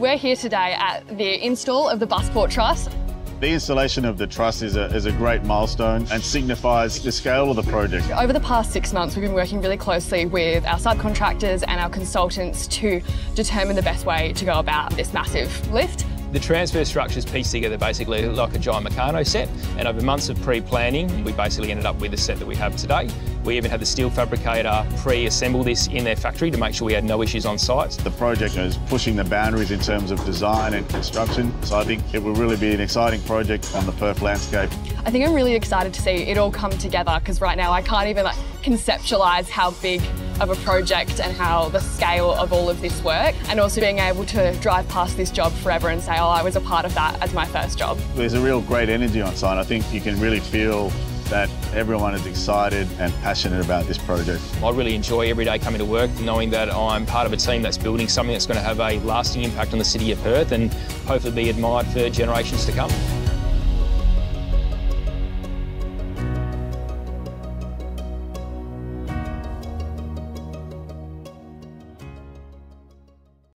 We're here today at the install of the Busport Truss. The installation of the truss is a great milestone and signifies the scale of the project. Over the past 6 months, we've been working really closely with our subcontractors and our consultants to determine the best way to go about this massive lift. The transfer structures pieced together basically like a giant Meccano set, and over months of pre-planning, we basically ended up with the set that we have today. We even had the steel fabricator pre-assemble this in their factory to make sure we had no issues on site. The project is pushing the boundaries in terms of design and construction, so I think it will really be an exciting project on the Perth landscape. I think I'm really excited to see it all come together, because right now I can't even conceptualise how big of a project and how the scale of all of this work, and also being able to drive past this job forever and say, oh, I was a part of that as my first job. There's a real great energy on site. I think you can really feel that everyone is excited and passionate about this project. I really enjoy every day coming to work, knowing that I'm part of a team that's building something that's going to have a lasting impact on the city of Perth and hopefully be admired for generations to come.